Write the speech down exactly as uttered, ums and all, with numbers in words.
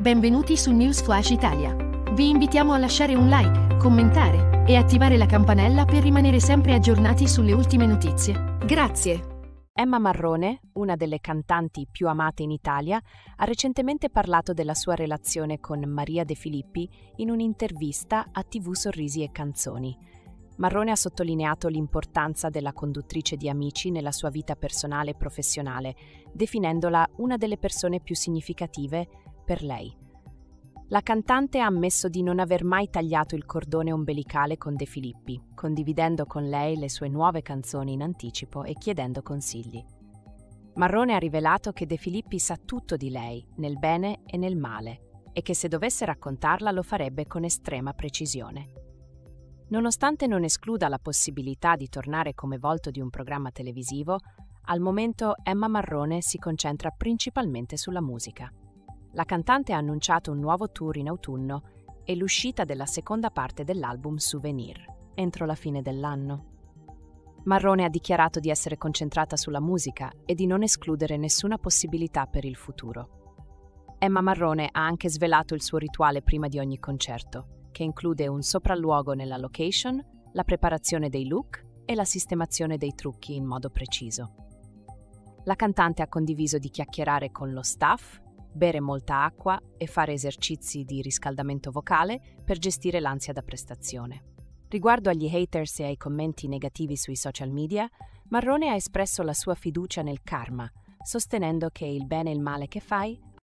Benvenuti su News Flash Italia. Vi invitiamo a lasciare un like, commentare e attivare la campanella per rimanere sempre aggiornati sulle ultime notizie. Grazie. Emma Marrone, una delle cantanti più amate in Italia, ha recentemente parlato della sua relazione con Maria De Filippi in un'intervista a ti vu Sorrisi e Canzoni. Marrone ha sottolineato l'importanza della conduttrice di Amici nella sua vita personale e professionale, definendola una delle persone più significative per lei. La cantante ha ammesso di non aver mai tagliato il cordone ombelicale con De Filippi, condividendo con lei le sue nuove canzoni in anticipo e chiedendo consigli. Marrone ha rivelato che De Filippi sa tutto di lei, nel bene e nel male, e che se dovesse raccontarla lo farebbe con estrema precisione. Nonostante non escluda la possibilità di tornare come volto di un programma televisivo, al momento Emma Marrone si concentra principalmente sulla musica. La cantante ha annunciato un nuovo tour in autunno e l'uscita della seconda parte dell'album Souvenir, entro la fine dell'anno. Marrone ha dichiarato di essere concentrata sulla musica e di non escludere nessuna possibilità per il futuro. Emma Marrone ha anche svelato il suo rituale prima di ogni concerto, che include un sopralluogo nella location, la preparazione dei look e la sistemazione dei trucchi in modo preciso. La cantante ha condiviso di chiacchierare con lo staff, bere molta acqua e fare esercizi di riscaldamento vocale per gestire l'ansia da prestazione. Riguardo agli haters e ai commenti negativi sui social media, Marrone ha espresso la sua fiducia nel karma, sostenendo che il bene e il male che fai